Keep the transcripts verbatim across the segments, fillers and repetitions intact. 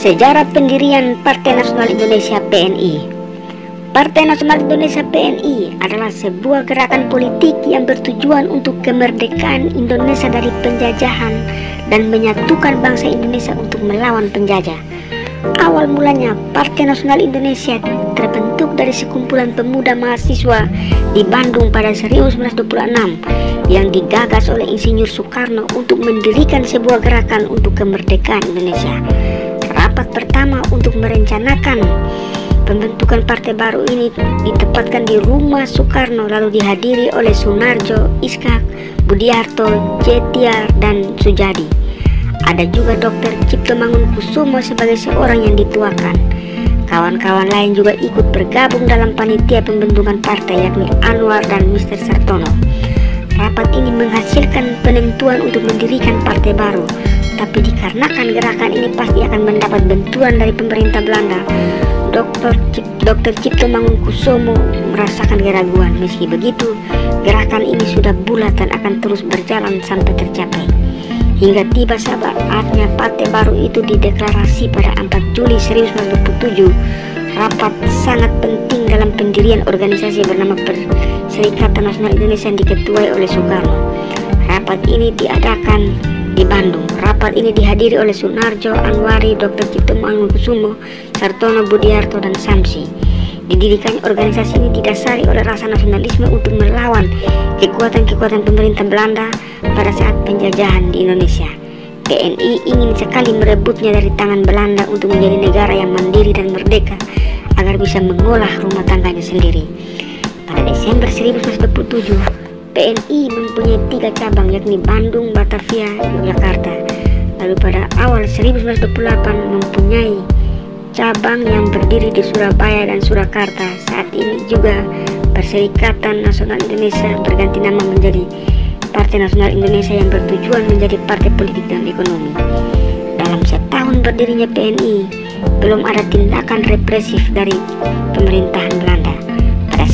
Sejarah pendirian Partai Nasional Indonesia P N I. Partai Nasional Indonesia P N I adalah sebuah gerakan politik yang bertujuan untuk kemerdekaan Indonesia dari penjajahan dan menyatukan bangsa Indonesia untuk melawan penjajah. Awal mulanya Partai Nasional Indonesia terbentuk dari sekumpulan pemuda mahasiswa di Bandung pada seribu sembilan ratus dua puluh enam yang digagas oleh Insinyur Soekarno untuk mendirikan sebuah gerakan untuk kemerdekaan Indonesia. Rapat pertama untuk merencanakan pembentukan partai baru ini ditempatkan di rumah Soekarno, lalu dihadiri oleh Sunarjo, Iskak, Budiarto, Jetyar, dan Sujadi. Ada juga Dokter Cipto Mangunkusumo sebagai seorang yang dituakan. Kawan-kawan lain juga ikut bergabung dalam panitia pembentukan partai, yakni Anwar dan Mister Sartono. Rapat ini menghasilkan penentuan untuk mendirikan partai baru, tapi dikarenakan gerakan ini pasti akan mendapat bantuan dari pemerintah Belanda, Dokter Dokter Cipto Mangunkusumo merasakan keraguan. Meski begitu, gerakan ini sudah bulat dan akan terus berjalan sampai tercapai. Hingga tiba saatnya partai baru itu dideklarasi pada empat Juli seribu sembilan ratus dua puluh tujuh. Rapat sangat penting dalam pendirian organisasi bernama Perserikatan Nasional Indonesia yang diketuai oleh Soekarno. Rapat ini diadakan di Bandung. Rapat ini dihadiri oleh Sunarjo, Anwari, Dokter Cipto Mangunkusumo, Sartono, Budiarto, dan Samsi. Didirikan organisasi ini didasari oleh rasa nasionalisme untuk melawan kekuatan-kekuatan pemerintah Belanda pada saat penjajahan di Indonesia. P N I ingin sekali merebutnya dari tangan Belanda untuk menjadi negara yang mandiri dan merdeka agar bisa mengolah rumah tangganya sendiri. Pada Desember seribu sembilan ratus dua puluh tujuh, P N I mempunyai tiga cabang, yakni Bandung, Batavia, Jakarta. Lalu pada awal seribu sembilan ratus dua puluh delapan mempunyai cabang yang berdiri di Surabaya dan Surakarta. Saat ini juga Perserikatan Nasional Indonesia berganti nama menjadi Partai Nasional Indonesia yang bertujuan menjadi partai politik dan ekonomi. Dalam setahun berdirinya P N I, belum ada tindakan represif dari pemerintahan Belanda.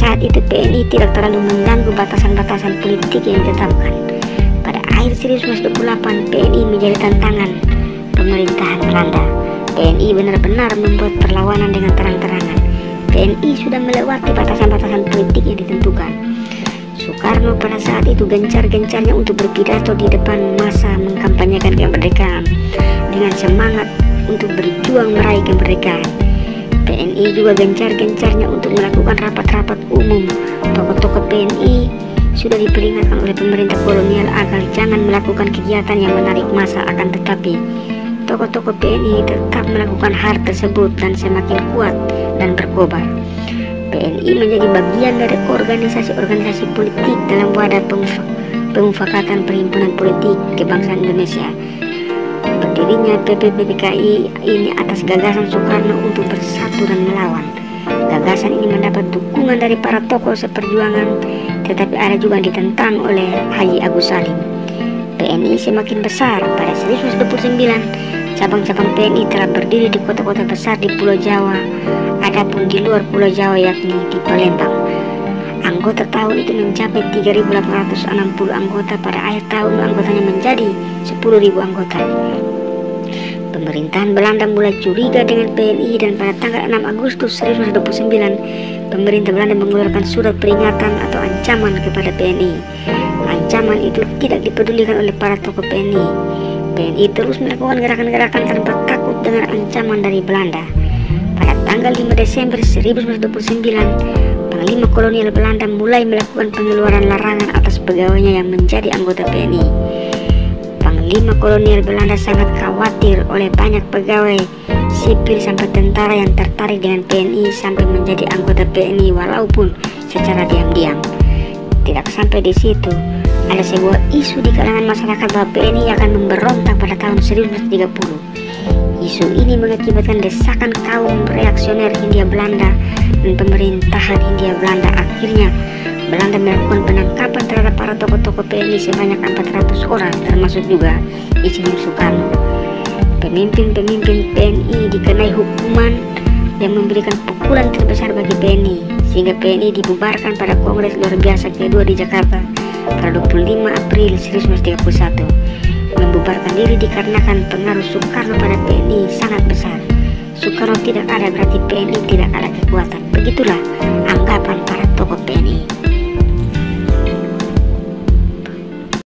Saat itu P N I tidak terlalu mengganggu batasan-batasan politik yang ditetapkan. Pada akhir seribu sembilan ratus dua puluh delapan, P N I menjadi tantangan pemerintahan Belanda. P N I benar-benar membuat perlawanan dengan terang-terangan. P N I sudah melewati batasan-batasan politik yang ditentukan. Soekarno pada saat itu gencar-gencarnya untuk berpidato di depan masa mengkampanyekan kemerdekaan dengan semangat untuk berjuang meraih kemerdekaan. P N I juga gencar-gencarnya untuk melakukan rapat-rapat umum. Tokoh-tokoh P N I sudah diperingatkan oleh pemerintah kolonial agar jangan melakukan kegiatan yang menarik massa, akan tetapi tokoh-tokoh P N I tetap melakukan hal tersebut dan semakin kuat dan berkobar. P N I menjadi bagian dari organisasi-organisasi politik dalam wadah pemufakatan perhimpunan politik kebangsaan Indonesia. Berdirinya P P P K I ini atas gagasan Soekarno untuk bersatu dan melawan. Gagasan ini mendapat dukungan dari para tokoh seperjuangan, tetapi ada juga yang ditentang oleh Haji Agus Salim. P N I semakin besar. Pada seribu sembilan ratus dua puluh sembilan, cabang-cabang P N I telah berdiri di kota-kota besar di Pulau Jawa, adapun di luar Pulau Jawa yakni di Palembang. Anggota tahun itu mencapai tiga ribu delapan ratus enam puluh anggota. Pada akhir tahun anggotanya menjadi sepuluh ribu anggota. Pemerintahan Belanda mulai curiga dengan P N I dan pada tanggal enam Agustus seribu sembilan ratus dua puluh sembilan pemerintah Belanda mengeluarkan surat peringatan atau ancaman kepada P N I. Ancaman itu tidak dipedulikan oleh para tokoh P N I. P N I terus melakukan gerakan-gerakan tanpa takut dengan ancaman dari Belanda. Pada tanggal lima Desember seribu sembilan ratus dua puluh sembilan, Panglima Kolonial Belanda mulai melakukan pengeluaran larangan atas pegawainya yang menjadi anggota P N I. Panglima Kolonial Belanda sangat khawatir oleh banyak pegawai sipil sampai tentara yang tertarik dengan P N I sampai menjadi anggota P N I walaupun secara diam-diam. Tidak sampai di situ, ada sebuah isu di kalangan masyarakat bahwa P N I akan memberontak pada tahun seribu sembilan ratus tiga puluh. Isu ini mengakibatkan desakan kaum reaksioner Hindia Belanda dan pemerintahan Hindia Belanda. Akhirnya Belanda melakukan penangkapan terhadap para tokoh-tokoh P N I sebanyak empat ratus orang, termasuk juga Insinyur Soekarno. Pemimpin-pemimpin P N I dikenai hukuman yang memberikan pukulan terbesar bagi P N I, sehingga P N I dibubarkan pada Kongres Luar Biasa kedua di Jakarta pada dua puluh lima April seribu sembilan ratus tiga puluh satu. Membubarkan diri dikarenakan pengaruh Soekarno pada P N I sangat besar. Soekarno tidak ada berarti P N I tidak ada kekuatan. Begitulah anggapan para tokoh P N I.